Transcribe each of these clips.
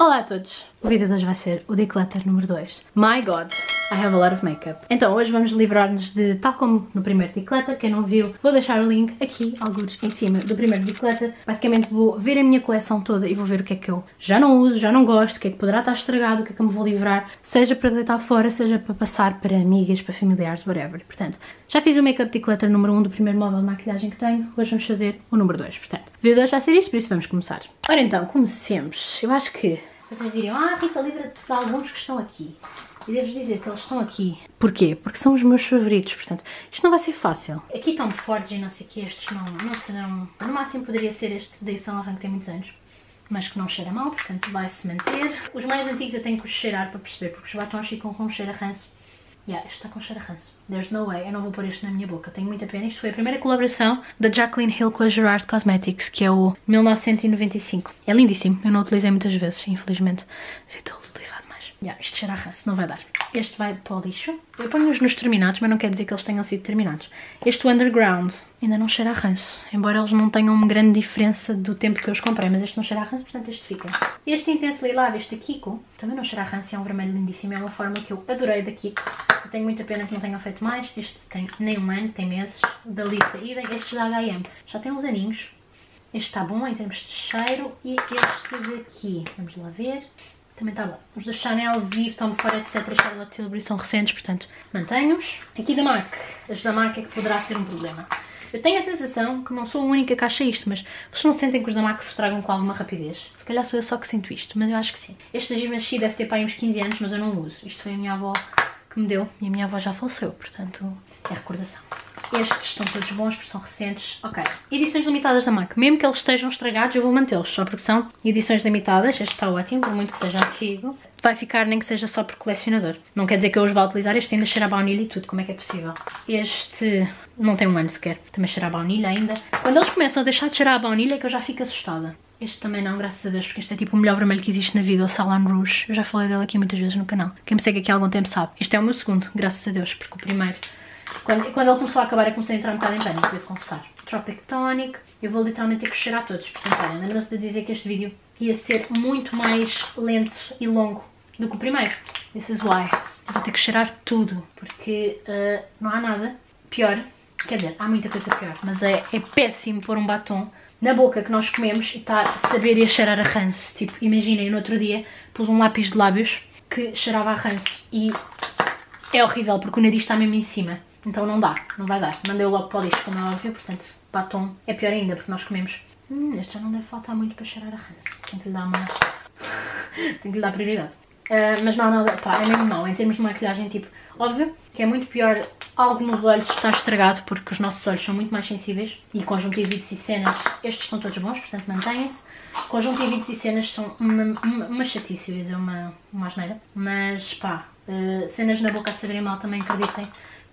Olá a todos! O vídeo de hoje vai ser o declutter número 2. My God, I have a lot of makeup. Então hoje vamos livrar-nos de, tal como no primeiro declutter, quem não viu, vou deixar o link aqui, alguns em cima do primeiro declutter. Basicamente vou ver a minha coleção toda e vou ver o que é que eu já não uso, já não gosto, o que é que poderá estar estragado, o que é que eu me vou livrar, seja para deitar fora, seja para passar para amigas, para familiares, whatever. Portanto, já fiz o make-up declutter número 1 do primeiro móvel de maquilhagem que tenho, hoje vamos fazer o número 2, portanto. O vídeo de hoje vai ser isto, por isso vamos começar. Ora então, comecemos. Eu acho que vocês diriam, Rita, livra-te de alguns que estão aqui. E devo-vos dizer que eles estão aqui. Porquê? Porque são os meus favoritos, portanto, isto não vai ser fácil. Aqui estão Fords e não sei o que, estes não serão... No máximo poderia ser este da Saint Laurent que tem muitos anos, mas que não cheira mal, portanto vai-se manter. Os mais antigos eu tenho que cheirar para perceber, porque os batons ficam com cheiro a ranço. Este está com cheiro a ranço. There's no way, eu não vou pôr este na minha boca, tenho muita pena. Isto foi a primeira colaboração da Jaclyn Hill com a Gerard Cosmetics, que é o 1995. É lindíssimo, eu não o utilizei muitas vezes, infelizmente. Devia ter utilizado mais. Isto cheira a ranço, não vai dar. Este vai para o lixo. Eu ponho-os nos terminados, mas não quer dizer que eles tenham sido terminados. Este Underground ainda não cheira a ranço, embora eles não tenham uma grande diferença do tempo que eu os comprei, mas este não cheira a ranço, portanto este fica. Este Intense Lilave, este Kiko, também não cheira a ranço, é um vermelho lindíssimo, é uma forma que eu adorei da Kiko. Eu tenho muita pena que não tenham feito mais, este tem nem um ano, tem meses, da Lisa e este da H&M, já tem uns aninhos. Este está bom em termos de cheiro e este daqui, vamos lá ver, também está bom. Os da Chanel, Vivo, Tom Ford, etc, Charlotte Tilbury são recentes, portanto mantenho-os. Aqui da MAC, este da MAC é que poderá ser um problema. Eu tenho a sensação que não sou a única que acha isto, mas vocês não sentem que os da MAC se estragam com alguma rapidez? Se calhar sou eu só que sinto isto, mas eu acho que sim. Este da Givenchy deve ter para aí uns 15 anos, mas eu não uso. Isto foi a minha avó que me deu e a minha avó já faleceu, portanto é recordação. Estes estão todos bons porque são recentes. Ok, edições limitadas da MAC. Mesmo que eles estejam estragados, eu vou mantê-los, só porque são edições limitadas. Este está ótimo, por muito que seja antigo. Vai ficar nem que seja só por colecionador. Não quer dizer que eu os vá utilizar. Este ainda cheira a baunilha e tudo, como é que é possível? Este não tem um ano sequer, também cheira a baunilha ainda. Quando eles começam a deixar de cheirar a baunilha é que eu já fico assustada. Este também não, graças a Deus, porque este é tipo o melhor vermelho que existe na vida, o Salon Rouge. Eu já falei dele aqui muitas vezes no canal. Quem me segue aqui há algum tempo sabe. Este é o meu segundo, graças a Deus, porque o primeiro... Quando ele começou a acabar, eu comecei a entrar um bocado em pânico, devo confessar. Tropic Tonic, eu vou literalmente ter que cheirar todos, portanto, olha, lembram-se de dizer que este vídeo ia ser muito mais lento e longo do que o primeiro. This is why. Eu vou ter que cheirar tudo, porque não há nada pior, quer dizer, há muita coisa pior, mas é péssimo pôr um batom na boca que nós comemos e estar a saber e a cheirar a ranço. Tipo, imaginem, no outro dia pus um lápis de lábios que cheirava a ranço e é horrível porque o nariz está mesmo em cima. Então não dá, não vai dar. Mandei-o logo para o lixo, como é óbvio, portanto, batom é pior ainda porque nós comemos. Este já não deve faltar muito para cheirar a ranço. Tenho que lhe dar uma... Tenho que lhe dar prioridade. Mas não há nada, pá, é mesmo mau. Em termos de maquilhagem, tipo, óbvio que é muito pior algo nos olhos estar estragado, porque os nossos olhos são muito mais sensíveis. E conjuntivites e cenas, estes estão todos bons, portanto mantenham-se. Conjuntivites e cenas são uma chatice, eu ia dizer uma asneira. Mas pá, cenas na boca a saberem mal também, acreditem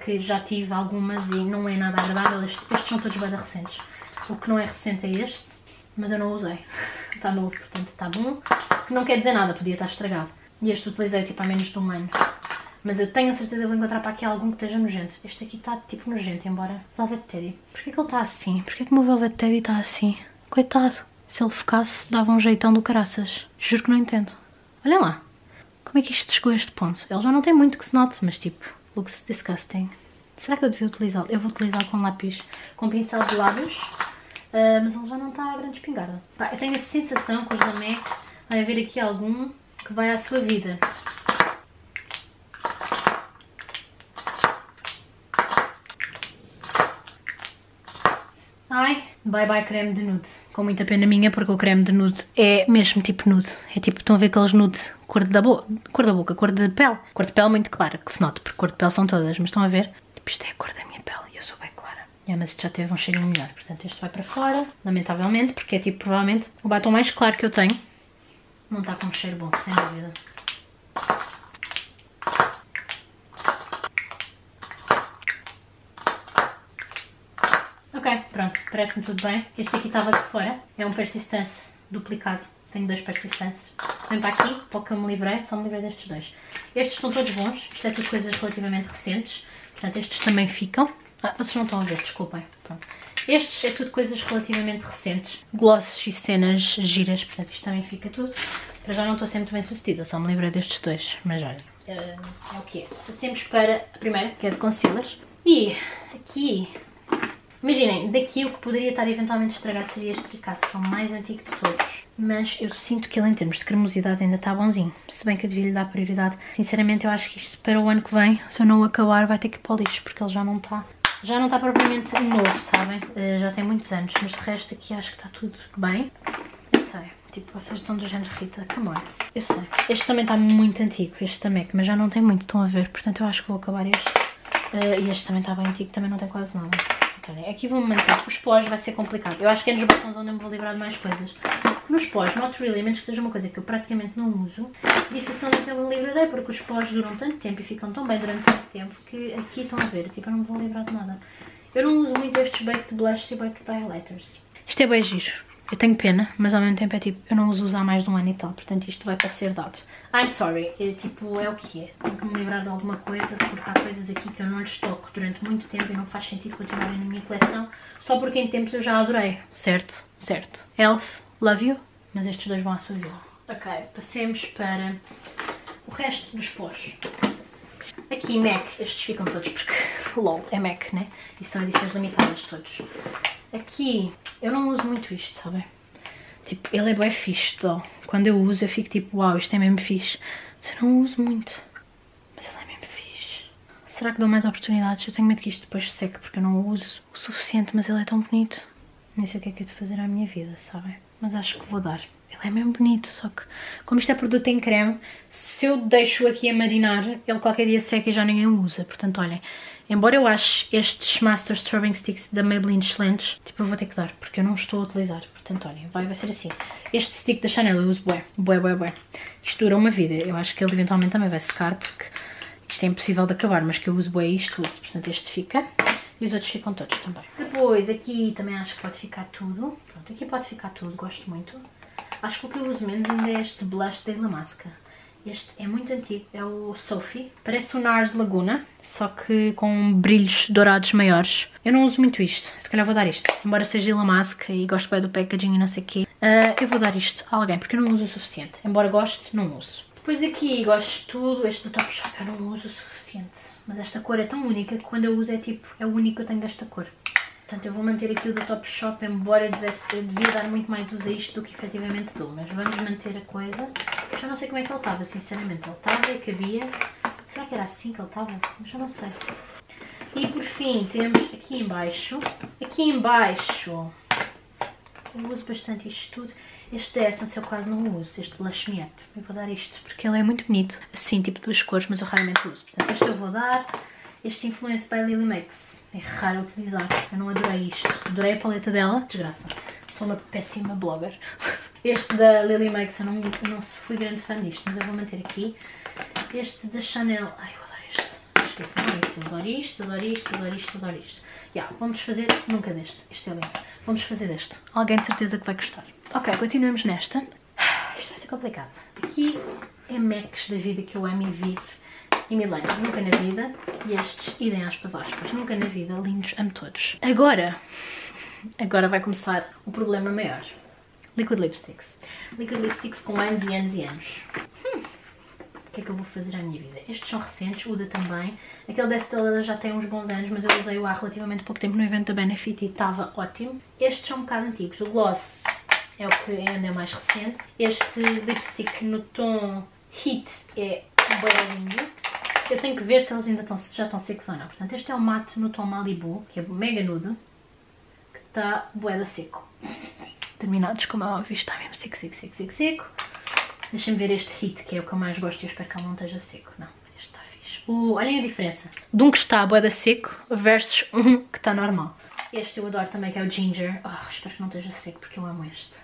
que já tive algumas e não é nada agradável. Estes são todos bem recentes. O que não é recente é este, mas eu não usei. Está novo, portanto está bom. Que não quer dizer nada, podia estar estragado. E este utilizei tipo há menos de um ano. Mas eu tenho a certeza que vou encontrar para aqui algum que esteja nojento. Este aqui está tipo nojento, embora... Velvet Teddy. Porquê que ele está assim? Porquê que o meu Velvet Teddy está assim? Coitado. Se ele ficasse, dava um jeitão do caraças. Juro que não entendo. Olhem lá. Como é que isto chegou a este ponto? Ele já não tem muito que se note, mas tipo... Looks disgusting. Será que eu devia utilizá-lo? Eu vou utilizá-lo com lápis, com pincel de lábios, mas ele já não está a grande espingarda. Pá, eu tenho a sensação que os da MAC vai haver aqui algum que vai à sua vida. Ai, bye bye creme de nude. Com muita pena minha, porque o creme de nude é mesmo tipo nude. É tipo, estão a ver aqueles nude cor da boca, cor de pele. Cor de pele muito clara, que se note, porque cor de pele são todas, mas estão a ver? Tipo, isto é a cor da minha pele e eu sou bem clara. Mas isto já teve um cheirinho melhor, portanto este vai para fora, lamentavelmente, porque é tipo, provavelmente, o batom mais claro que eu tenho. Não está com um cheiro bom, sem dúvida. Ok, pronto, parece-me tudo bem. Este aqui estava de fora, é um Persistence duplicado, tenho dois Persistence. Vem para aqui, para o que eu me livrei, só me livrei destes dois. Estes estão todos bons, isto é tudo coisas relativamente recentes, portanto estes também ficam. Vocês não estão a ver, desculpem. Pronto. Estes é tudo coisas relativamente recentes. Glosses e cenas giras, portanto isto também fica tudo. Para já não estou sempre bem sucedida, só me livrei destes dois, mas olha, é o que é. Passemos para a primeira, que é de concealers. E aqui, imaginem, daqui o que poderia estar eventualmente estragado seria este Kiko, que é o mais antigo de todos. Mas eu sinto que ele em termos de cremosidade ainda está bonzinho, se bem que eu devia lhe dar prioridade. Sinceramente eu acho que isto para o ano que vem, se eu não o acabar, vai ter que ir para o lixo, porque ele já não está propriamente novo, sabem? Já tem muitos anos, mas de resto aqui acho que está tudo bem. Eu sei, tipo, vocês estão do género Rita, come on. Eu sei, este também está muito antigo, este da MAC, mas já não tem muito, estão a ver, portanto eu acho que vou acabar este. E este também está bem antigo, também não tem quase nada. Então, aqui vou-me manter, os pós vai ser complicado, eu acho que é nos botões onde eu me vou livrar de mais coisas. Nos pós, not really, a menos que seja uma coisa que eu praticamente não uso, dificilmente eu me livrarei, porque os pós duram tanto tempo e ficam tão bem durante tanto tempo que aqui estão a ver, tipo, eu não me vou livrar de nada. Eu não uso muito estes Baked Blush e Baked Highlighters. Isto é bem giro. Eu tenho pena, mas ao mesmo tempo é tipo, eu não os uso há mais de um ano e tal, portanto isto vai para ser dado. I'm sorry, é, tipo, é o que é. Tenho que me livrar de alguma coisa, porque há coisas aqui que eu não lhes toco durante muito tempo e não faz sentido continuarem na minha coleção, só porque em tempos eu já adorei. Certo? Certo. Elf, love you, mas estes dois vão à sua vila. Ok, passemos para o resto dos pós. Aqui MAC, estes ficam todos porque, lol, é MAC, né? E são edições limitadas todos. Aqui, eu não uso muito isto, sabem? Tipo, ele é bem fixe, então. Quando eu uso eu fico tipo, uau, isto é mesmo fixe. Mas eu não uso muito. Mas ele é mesmo fixe. Será que dou mais oportunidades? Eu tenho medo que isto depois seque, porque eu não o uso o suficiente, mas ele é tão bonito. Nem sei o que é de fazer à minha vida, sabem? Mas acho que vou dar. Ele é mesmo bonito, só que como isto é produto em creme, se eu deixo aqui a marinar, ele qualquer dia seca e já ninguém o usa. Portanto, olhem, embora eu ache estes Master Strobing Sticks da Maybelline excelentes, tipo, eu vou ter que dar, porque eu não estou a utilizar. Portanto, olhem, vai ser assim. Este stick da Chanel eu uso bué. Isto dura uma vida. Eu acho que ele eventualmente também vai secar, porque isto é impossível de acabar, mas que eu uso bué e isto uso. Portanto, este fica. E os outros ficam todos também. Depois, aqui também acho que pode ficar tudo. Pronto, aqui pode ficar tudo, gosto muito. Acho que o que eu uso menos ainda é este blush da La Masca. Este é muito antigo, é o Sophie. Parece o Nars Laguna, só que com brilhos dourados maiores. Eu não uso muito isto, se calhar vou dar isto. Embora seja La Masca e gosto bem do packaging e não sei o quê. Eu vou dar isto a alguém, porque eu não uso o suficiente. Embora goste, não uso. Depois aqui, gosto de tudo. Este do Top Shop eu não uso o suficiente. Mas esta cor é tão única que quando eu uso é tipo, é o único que eu tenho desta cor. Portanto, eu vou manter aqui o do Top Shop, embora eu devia dar muito mais uso a isto do que efetivamente dou. Mas vamos manter a coisa. Já não sei como é que ele estava, sinceramente. Ele estava e cabia. Será que era assim que ele estava? Já não sei. E por fim, temos aqui em baixo. Aqui em baixo, eu uso bastante isto tudo. Este da Essence eu quase não uso, este Blush Me Up. Eu vou dar isto, porque ele é muito bonito. Assim, tipo duas cores, mas eu raramente uso. Portanto, este eu vou dar. Este Influence by Lily Max. É raro utilizar, eu não adorei isto, adorei a paleta dela, desgraça, sou uma péssima blogger. Este da Lily Max, eu não fui grande fã disto, mas eu vou manter aqui. Este da Chanel, ai eu adoro este, esqueçam isso, adoro isto. Yeah, vamos fazer, nunca deste, isto é lindo, vamos fazer deste, alguém de certeza que vai gostar. Ok, continuamos nesta, isto vai ser complicado. Aqui é MACs da vida que eu amo e vivo. E Milena, nunca na vida. E estes, idem aspas, nunca na vida. Lindos, amo todos. Agora vai começar o problema maior. Liquid Lipsticks. Liquid Lipsticks com anos e anos e anos. O que é que eu vou fazer à minha vida? Estes são recentes, o da também. Aquele da Stella já tem uns bons anos, mas eu usei-o há relativamente pouco tempo no evento da Benefit e estava ótimo. Estes são um bocado antigos. O gloss é o que ainda é mais recente. Este lipstick no tom Heat é bem lindo. Eu tenho que ver se eles ainda já estão secos ou não. Portanto, este é o matte no tom Malibu, que é mega nude, que está bué da seco. Terminados, como é óbvio, está mesmo seco. Deixem-me ver este Hit, que é o que eu mais gosto e eu espero que ele não esteja seco. Não, este está fixe. Olhem a diferença. De um que está bué da seco versus um que está normal. Este eu adoro também, que é o Ginger. Oh, espero que não esteja seco, porque eu amo este.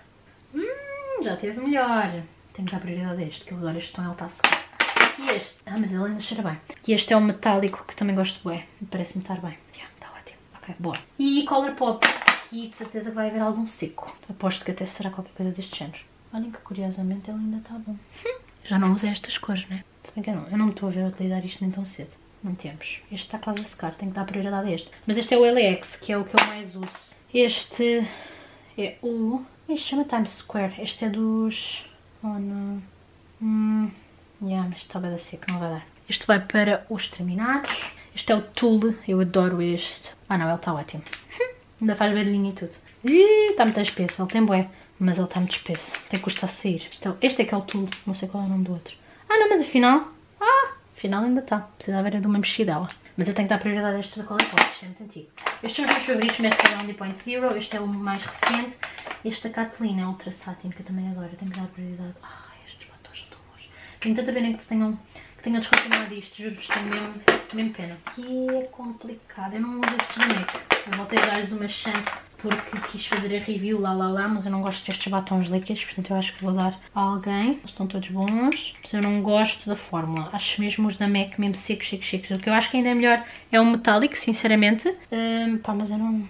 Já teve melhor. Tenho que dar prioridade a este, que eu adoro este tom, ele está seco. E este, mas ele ainda cheira bem. E este é um metálico que também gosto bué. Parece-me estar bem. Yeah, está ótimo. Ok, boa. E ColourPop. Aqui de certeza que vai haver algum seco. Aposto que até será qualquer coisa deste género. Olhem que curiosamente ele ainda está bom. Já não usei estas cores, né? Se bem que eu não me estou a ver a utilizar isto nem tão cedo. Não temos. Este está quase a secar, tenho que dar prioridade a este. Mas este é o LX, que é o que eu mais uso. Este é o... Como chama? Times Square. Este é dos... Oh não... mas está bem da seca, não vai dar. Este vai para os terminados. Este é o Tule, eu adoro este. Ah não, ele está ótimo. Ainda faz barulhinho e tudo. Está muito espesso, ele tem bué. Mas ele está muito espesso, até custa a sair. Este é que é o Tule, não sei qual é o nome do outro. Ah não, mas afinal... Afinal ainda está, precisa haver de uma mexidela. Mas eu tenho que dar prioridade a este da ColourPop, este é muito antigo. Estes são os meus favoritos, o Saint Laurent 2.0, este é o mais recente. Este da Catalina é ultra satin, que eu também adoro, eu tenho que dar prioridade. Estes batons estão bons. Tenho tanta pena que tenham descontinuado isto, juro-vos, tenho mesmo pena. Que é complicado, eu não uso estes da MAC. Eu voltei a dar-lhes uma chance porque quis fazer a review mas eu não gosto destes batons líquidos, portanto eu acho que vou dar a alguém. Eles estão todos bons, mas eu não gosto da fórmula. Acho mesmo os da MAC mesmo secos. O que eu acho que ainda é melhor é o metálico, sinceramente. Mas eu não...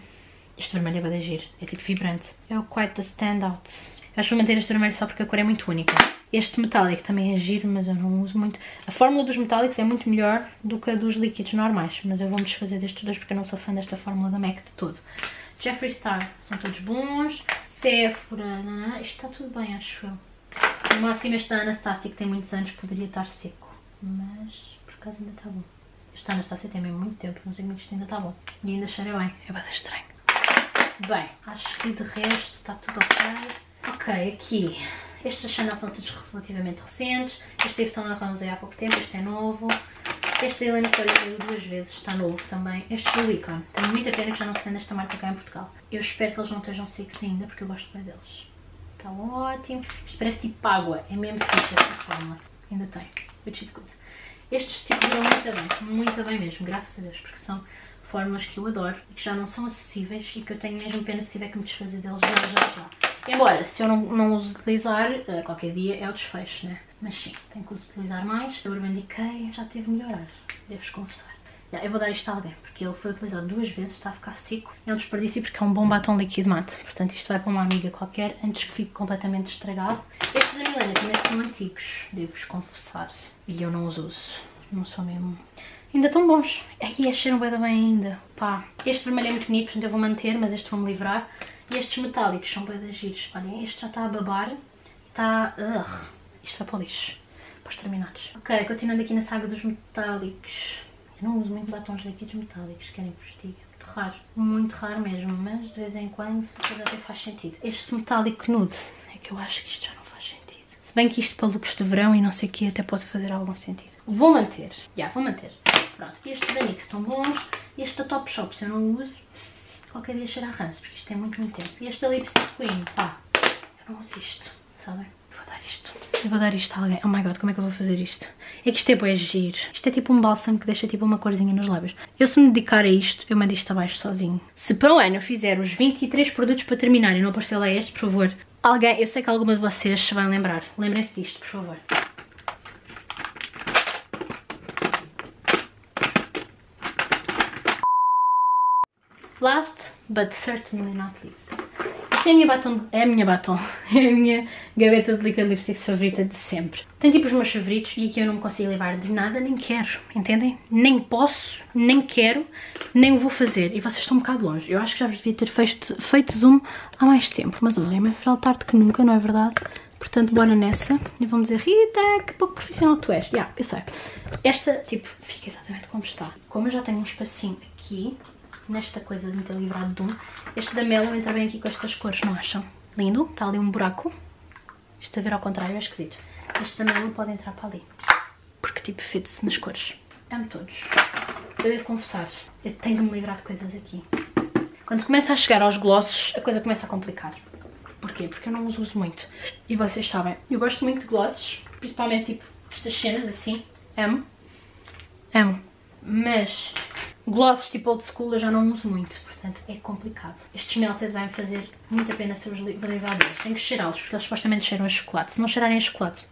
Este vermelho é bem giro, é tipo vibrante. É o Quite the Standout. Eu acho que vou manter este vermelho só porque a cor é muito única. Este metálico também é giro, mas eu não uso muito. A fórmula dos metálicos é muito melhor do que a dos líquidos normais, mas eu vou me desfazer destes dois porque eu não sou fã desta fórmula da MAC de todo. Jeffree Star, são todos bons. Sephora, isto está tudo bem, acho eu. No máximo este da Anastasia, que tem muitos anos, poderia estar seco, mas por acaso ainda está bom. Este da Anastasia tem mesmo muito tempo, não sei como isto ainda está bom. E ainda cheira bem, é bastante estranho. Bem, acho que de resto está tudo ok. Ok, aqui. Estes da Chanel são todos relativamente recentes. Este teve Saint Laurent há pouco tempo, este é novo. Este da Helena Torre saiu duas vezes, está novo também. Este do Icon. Tenho muita pena que já não se venda esta marca cá em Portugal. Eu espero que eles não estejam secos ainda, porque eu gosto bem deles. Está ótimo. Isto parece tipo água, é mesmo fixe esta fórmula. Ainda tem, which is good. Estes tipos vão muito bem mesmo, graças a Deus, porque são fórmulas que eu adoro e que já não são acessíveis e que eu tenho mesmo pena se tiver que me desfazer deles já. Embora, se eu não os utilizar, qualquer dia é o desfecho, né? Mas sim, tenho que os utilizar mais. Eu reivindiquei, já teve melhorar, devo-vos conversar. Eu vou dar isto a alguém, porque ele foi utilizado duas vezes, está a ficar seco. É um desperdício porque é um bom batom líquido mate. Portanto, isto vai para uma amiga qualquer, antes que fique completamente estragado. Estes da Milena também são antigos, devo-vos confessar. E eu não os uso, não sou mesmo... Ainda tão bons. Ai, acharam bem ainda. Pá, este vermelho é muito bonito, portanto eu vou manter, mas este vou-me livrar. E estes metálicos são bem giros. Olhem, este já está a babar. Está... Isto vai para o lixo. Para os terminados. Ok, continuando aqui na saga dos metálicos. Eu não uso muito batons líquidos metálicos, querem que vos diga. Muito raro mesmo, mas de vez em quando até faz sentido. Este metálico nude, é que eu acho que isto já não faz sentido. Se bem que isto para looks de verão e não sei o que até pode fazer algum sentido. Vou manter. Vou manter. Pronto, estes da NYX estão bons. Este da Top Shop, se eu não uso, qualquer dia cheira a ranço, porque isto tem muito tempo. E este da Lipstick Queen, eu não uso isto, sabem? Vou dar isto. Eu vou dar isto a alguém. Oh my god, como é que eu vou fazer isto? É que isto é bué giro. Isto é tipo um bálsamo que deixa tipo uma corzinha nos lábios. Eu se me dedicar a isto, eu mando isto abaixo sozinho. Se para o ano eu fizer os 23 produtos para terminar e não aparecer lá este, por favor. Alguém, eu sei que alguma de vocês se vai lembrar. Lembrem-se disto, por favor. Last, but certainly not least. Esta é a minha gaveta de liquid lipsticks favorita de sempre. Tem tipo os meus favoritos e aqui eu não me consigo levar de nada, nem quero, entendem? Nem posso, nem quero, nem o vou fazer. E vocês estão um bocado longe. Eu acho que já vos devia ter feito zoom há mais tempo. Mas olha, é mais tarde que nunca, não é verdade? Portanto, bora nessa. E vão dizer, Rita, que pouco profissional tu és. Eu sei. Esta, tipo, fica exatamente como está. Como eu já tenho um espacinho aqui... Nesta coisa de me ter livrado de um. Este da Melon entra bem aqui com estas cores, não acham? Lindo, está ali um buraco. Isto a ver ao contrário é esquisito. Este da Melon pode entrar para ali. Porque tipo, fit-se nas cores. Amo todos. Eu devo confessar, eu tenho que me livrar de coisas aqui. Quando começa a chegar aos glosses, a coisa começa a complicar. Porquê? Porque eu não os uso muito. E vocês sabem, eu gosto muito de glosses. Principalmente tipo, estas cenas assim. Amo. Amo. Mas... Glosses tipo old school eu já não uso muito, portanto é complicado. Estes melted vai-me fazer muita pena se eu os livrar deles. Tenho que cheirá-los, porque eles supostamente cheiram a chocolate. Se não cheirarem a chocolate...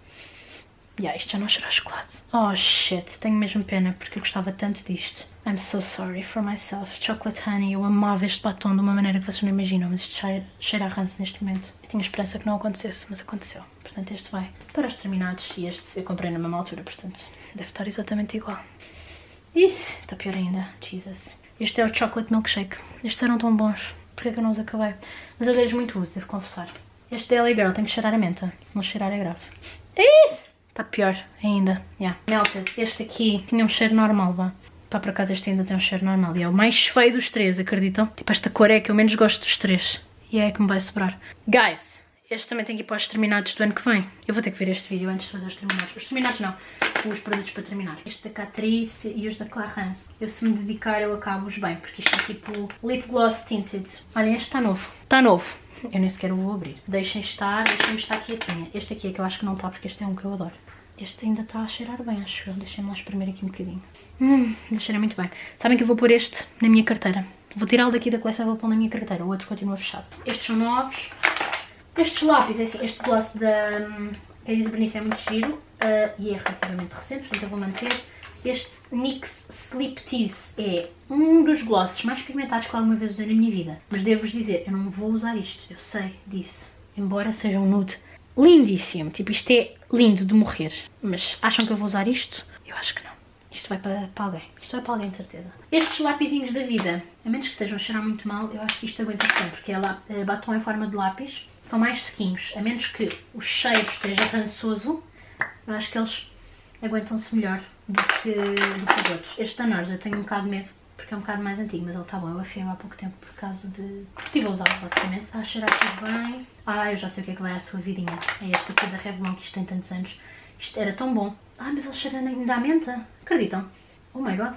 isto já não cheira a chocolate. Oh shit, tenho mesmo pena, porque eu gostava tanto disto. I'm so sorry for myself. Chocolate honey, eu amava este batom de uma maneira que vocês não imaginam, mas isto cheira a ranço neste momento. Eu tinha esperança que não acontecesse, mas aconteceu. Portanto este vai para os terminados e este eu comprei na mesma altura, portanto deve estar exatamente igual. Isso, está pior ainda, Jesus. Este é o Chocolate Milkshake. Estes eram tão bons. porque é que eu não os acabei. Mas eu dei-lhes muito uso, devo confessar. Este Daily Girl tem que cheirar a menta, se não cheirar é grave. Está pior ainda. Yeah. Melted, este aqui tinha um cheiro normal, vá. Pá, por acaso este ainda tem um cheiro normal e é o mais feio dos três, acreditam? Tipo, esta cor é que eu menos gosto dos três. E é que me vai sobrar. Guys! Este também tem que ir para os terminados do ano que vem. Eu vou ter que ver este vídeo antes de fazer os terminados. Os terminados não, os produtos para terminar. Este da Catrice e os da Clarins. Eu, se me dedicar, eu acabo-os bem, porque isto é tipo lip gloss tinted. Olhem, este está novo. Está novo. Eu nem sequer o vou abrir. Deixem-me estar quietinha. Este aqui é que eu acho que não está, porque este é um que eu adoro. Este ainda está a cheirar bem, acho eu. Deixem-me lá espremer aqui um bocadinho. Cheira muito bem. Sabem que eu vou pôr este na minha carteira. Vou tirá-lo daqui da coleção e vou pôr na minha carteira. O outro continua fechado. Estes são novos. Estes lápis, este gloss da Elise Bernice é muito giro e é relativamente recente, portanto eu vou manter. Este NYX Sleep Tease é um dos glosses mais pigmentados que eu alguma vez usei na minha vida. Mas devo-vos dizer, eu não vou usar isto, eu sei disso. Embora seja um nude lindíssimo, tipo isto é lindo de morrer. Mas acham que eu vou usar isto? Eu acho que não. Isto vai para alguém, isto vai para alguém de certeza. Estes lapisinhos da vida, a menos que estejam a cheirar muito mal, eu acho que isto aguenta sempre, porque é batom em forma de lápis. São mais sequinhos, a menos que o cheiro esteja rançoso, eu acho que eles aguentam-se melhor do que os outros. Este da Nars eu tenho um bocado de medo, porque é um bocado mais antigo, mas ele está bom, eu afiei-o há pouco tempo por causa de... estive a usá-lo basicamente, está a cheirar tudo bem. Ah, eu já sei o que é que vai à sua vidinha, é este aqui da Revlon, que isto tem tantos anos. Isto era tão bom. Ah, mas ele cheira ainda à menta, acreditam? Oh my god,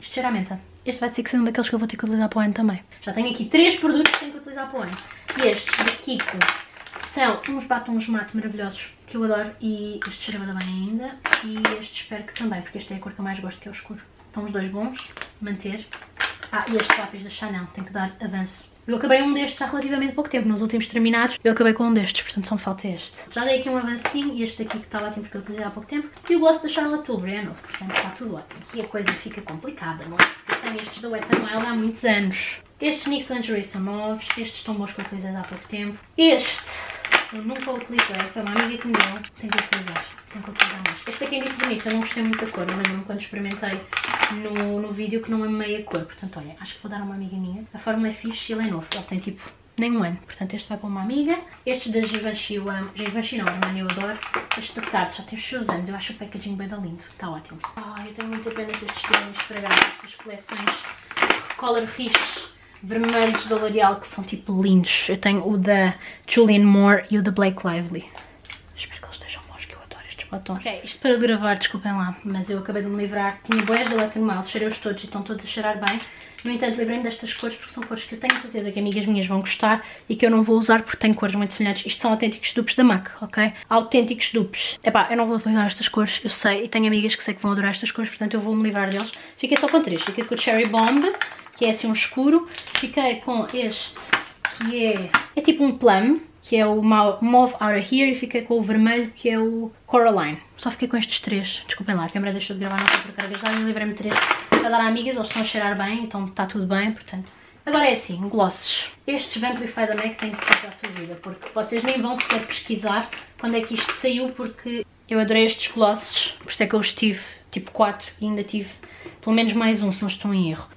isto cheira à menta. Este vai ter que ser um daqueles que eu vou ter que utilizar para o ano também. Já tenho aqui 3 produtos que tenho que utilizar para o ano. E estes da Kiko são uns batons mate maravilhosos que eu adoro e este cheira bem ainda. E este espero que também, porque este é a cor que eu mais gosto, que é o escuro. Estão os dois bons, manter. Ah, e este lápis da Chanel, tem que dar avanço. Eu acabei um destes há relativamente pouco tempo, nos últimos terminados eu acabei com um destes, portanto só me falta este. Já dei aqui um avancinho e este aqui que estava aqui porque eu utilizei há pouco tempo. E o gloss da Charlotte Tilbury é novo, portanto está tudo ótimo. Aqui a coisa fica complicada, não é? Eu tenho estes da Wet n' Wild há muitos anos. Estes NYX Lingerie são novos, estes estão bons que eu utilizei há pouco tempo. Este eu nunca utilizei, foi uma amiga que me deu, tenho que utilizar mais. Este aqui disse de início, eu não gostei muito da cor, eu lembro-me quando experimentei no vídeo que não amei a cor, portanto olha, acho que vou dar a uma amiga minha. A fórmula é fixe e ele é novo, ele tem tipo nem um ano, portanto este vai para uma amiga. Estes da Givenchy eu amo, Givenchy não, Armani eu adoro. Este da Tarte já tem os seus anos, eu acho o packaging bem da lindo, está ótimo. Eu tenho muita pena se estes terem estragado, estas coleções Color Riches vermelhos da L'Oreal que são tipo lindos. Eu tenho o da Julianne Moore e o da Blake Lively. Espero que eles estejam bons, que eu adoro estes batons. Ok, isto para gravar, desculpem lá, mas eu acabei de me livrar. Tinha boias da Wet n' Wild, cheirei-os todos e estão todos a cheirar bem. No entanto, livrei-me destas cores porque são cores que eu tenho certeza que amigas minhas vão gostar e que eu não vou usar porque tenho cores muito semelhantes. Isto são autênticos dupes da MAC, ok? Autênticos dupes. Epá, eu não vou utilizar estas cores, eu sei, e tenho amigas que sei que vão adorar estas cores, portanto eu vou me livrar deles. Fiquei só com 3. Fiquei com o Cherry Bomb, que é assim um escuro. Fiquei com este, que é tipo um plum, que é o Mauve Out of Here. E fiquei com o vermelho, que é o Coraline. Só fiquei com estes 3. Desculpem lá, a câmera deixou de gravar, não sei por cargas lá. E livrei-me 3 para dar a amigas. Eles estão a cheirar bem, então está tudo bem, portanto. Agora é assim, glosses. Estes Vamplify da MAC têm que passar a sua vida, porque vocês nem vão sequer pesquisar quando é que isto saiu, porque eu adorei estes glosses. Por isso é que eu os tive, tipo 4, e ainda tive... pelo menos mais um, se não estou em erro.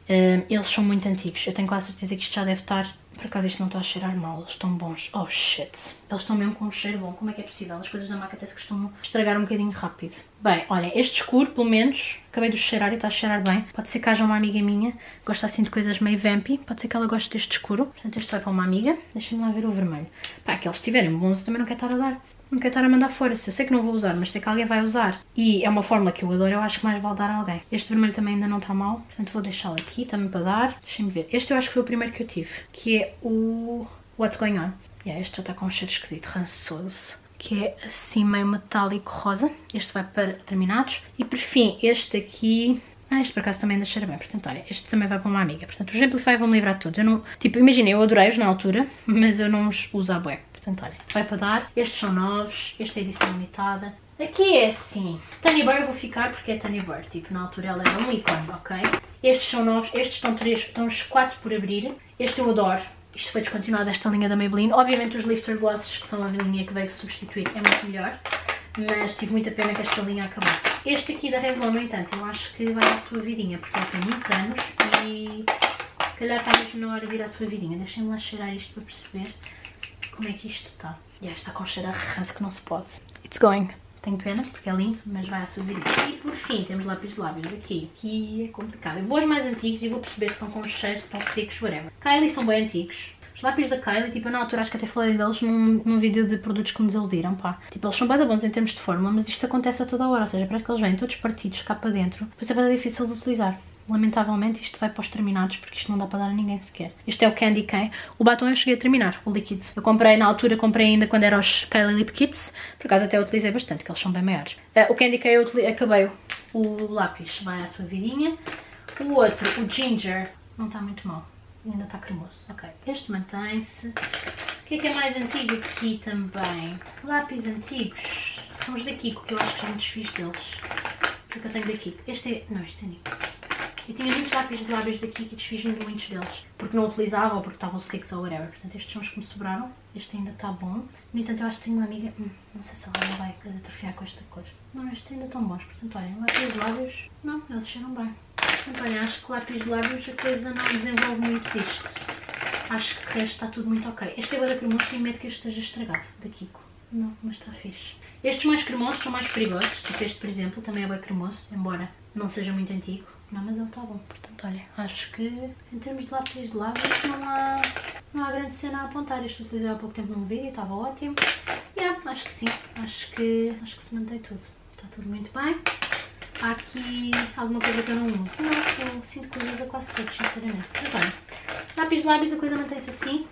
Eles são muito antigos. Eu tenho quase certeza que isto já deve estar... por acaso isto não está a cheirar mal. Eles estão bons. Oh, shit. Eles estão mesmo com um cheiro bom. Como é que é possível? As coisas da MAC até se costumam estragar um bocadinho rápido. Bem, olhem. Este escuro, pelo menos, acabei de cheirar e está a cheirar bem. Pode ser que haja uma amiga minha que gosta assim de coisas meio vampy. Pode ser que ela goste deste escuro. Portanto, este vai para uma amiga. Deixem-me lá ver o vermelho. Pá, que eles estiverem bons, eu também não quero estar a dar. Não quero estar a mandar fora, se eu sei que não vou usar, mas sei que alguém vai usar. E é uma fórmula que eu adoro, eu acho que mais vale dar a alguém. Este vermelho também ainda não está mal, portanto vou deixá-lo aqui também para dar. Deixem-me ver. Este eu acho que foi o primeiro que eu tive, que é o What's Going On. Este já está com um cheiro esquisito, rançoso, que é assim meio metálico rosa. Este vai para terminados. E por fim, este aqui... este por acaso também ainda cheira bem, portanto olha, este também vai para uma amiga. Portanto os Amplify vão-me livrar todos. Eu não... tipo, imagina, eu adorei-os na altura, mas eu não os uso à bué. Portanto, olha, vai para dar. Estes são novos, esta é edição limitada. Aqui é assim. Tanya Burt eu vou ficar porque é Tanya Burt, tipo, na altura ela era um ícone, ok? Estes são novos, estes estão 3, estão os 4 por abrir. Este eu adoro. Isto foi descontinuado, esta linha da Maybelline. Obviamente os Lifter Glosses, que são a linha que veio substituir, é muito melhor. Mas tive muita pena que esta linha acabasse. Este aqui da Revlon, no entanto, eu acho que vai à sua vidinha, porque ela tem muitos anos e... calhar está mesmo na hora de ir à sua vidinha. Deixem-me lá cheirar isto para perceber como é que isto está. Já está com cheiro a ranço que não se pode. It's going. Tenho pena, porque é lindo, mas vai à sua vidinha. E por fim, temos lápis de lábios aqui. Aqui é complicado. Eu vou aos mais antigos e vou perceber se estão com cheiro, se estão secos, whatever. Kylie são bem antigos. Os lápis da Kylie, tipo, eu na altura acho que até falei deles num vídeo de produtos que me desiludiram, pá. Tipo, eles são bem bons em termos de fórmula, mas isto acontece a toda a hora, ou seja, parece que eles vêm todos partidos cá para dentro, pois é bem difícil de utilizar. Lamentavelmente isto vai para os terminados, porque isto não dá para dar a ninguém sequer. Isto é o Candy Cane. O batom eu cheguei a terminar, o líquido. Eu comprei na altura, comprei ainda quando eram os Kylie Lip Kits, por acaso até utilizei bastante, que eles são bem maiores. O Candy Cane eu acabei. O lápis vai à sua vidinha. O outro, o Ginger, não está muito mal. Ainda está cremoso, ok. Este mantém-se. O que é mais antigo aqui também? Lápis antigos. São os da Kiko, que eu acho que já me desfiz deles. O que eu tenho da Kiko? Este é... não, este é NYX. Eu tinha muitos lápis de lábios da Kiko e desfiz-me de muitos deles. Porque não utilizava ou porque estavam secos ou whatever. Portanto, estes são os que me sobraram. Este ainda está bom. No entanto, eu acho que tenho uma amiga... não sei se ela vai atrofiar com esta cor. Não, estes ainda estão bons. Portanto, olhem, lápis de lábios... não, eles cheiram bem. Portanto, olha, acho que lápis de lábios a coisa não desenvolve muito disto. Acho que o resto está tudo muito ok. Este é o da cremoso, tenho medo que este esteja estragado, da Kiko. Não, mas está fixe. Estes mais cremosos são mais perigosos, tipo este, por exemplo, também é bem cremoso, embora não seja muito antigo. Não, mas ele está bom. Portanto, olha, acho que em termos de lápis de lábios não há grande cena a apontar. Este utilizei há pouco tempo num vídeo, estava ótimo. Yeah, acho que sim, acho que se mantém tudo. Está tudo muito bem. Há aqui alguma coisa que eu não uso. Não, eu sinto que eu uso quase todos, sinceramente. Então, lápis de lábios, a coisa mantém-se assim.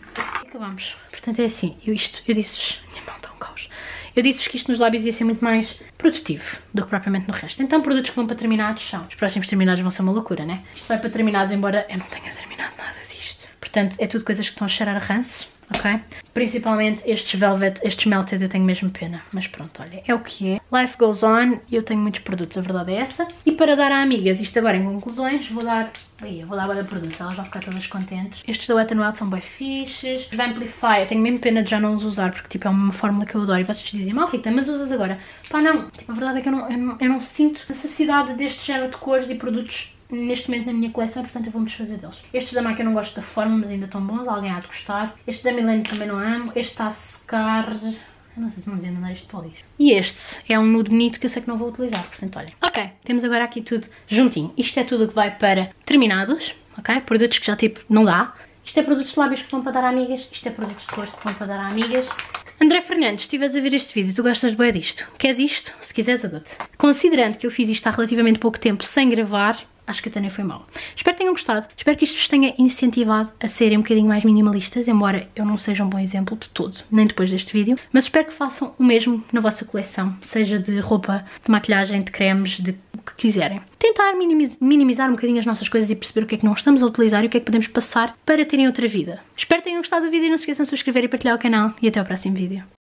Acabamos. Portanto, é assim. Eu disse-vos... minha mão está um caos. Eu disse-vos que isto nos lábios ia ser muito mais produtivo do que propriamente no resto. Então, produtos que vão para terminados são... os próximos terminados vão ser uma loucura, né? Isto vai para terminados, embora eu não tenha terminado nada disto. Portanto, é tudo coisas que estão a cheirar a ranço. Ok? Principalmente estes velvet, estes melted, eu tenho mesmo pena. Mas pronto, olha, é o que é. Life goes on e eu tenho muitos produtos, a verdade é essa. E para dar a amigas, isto agora em conclusões, vou dar... aí, eu vou dar a produtos, elas vão ficar todas contentes. Estes da Wet n' Wild são bem fixes. Os da Amplify, eu tenho mesmo pena de já não os usar, porque tipo, é uma fórmula que eu adoro. E vocês dizem, mal Rita, mas usas agora? Pá, não. Tipo, a verdade é que eu não sinto necessidade deste género de cores e produtos neste momento na minha coleção, portanto eu vou-me desfazer deles. Estes da MAC eu não gosto da forma, mas ainda estão bons, alguém há de gostar. Este da Milena também não amo, este está a secar... eu não sei se não devia mandar isto para o lixo. E este é um nude bonito que eu sei que não vou utilizar, portanto olhem. Ok, temos agora aqui tudo juntinho. Isto é tudo o que vai para terminados, ok? Produtos que já tipo não dá. Isto é produtos de lábios que vão para dar a amigas, isto é produtos de rosto que vão para dar a amigas. André Fernandes, se estiveres a ver este vídeo, tu gostas de bué disto? Queres isto? Se quiseres, eu dou-te. Considerando que eu fiz isto há relativamente pouco tempo sem gravar, acho que até nem foi mal. Espero que tenham gostado. Espero que isto vos tenha incentivado a serem um bocadinho mais minimalistas, embora eu não seja um bom exemplo de todo, nem depois deste vídeo. Mas espero que façam o mesmo na vossa coleção, seja de roupa, de maquilhagem, de cremes, de o que quiserem. Tentar minimizar um bocadinho as nossas coisas e perceber o que é que não estamos a utilizar e o que é que podemos passar para terem outra vida. Espero que tenham gostado do vídeo e não se esqueçam de subscrever e partilhar o canal. E até ao próximo vídeo.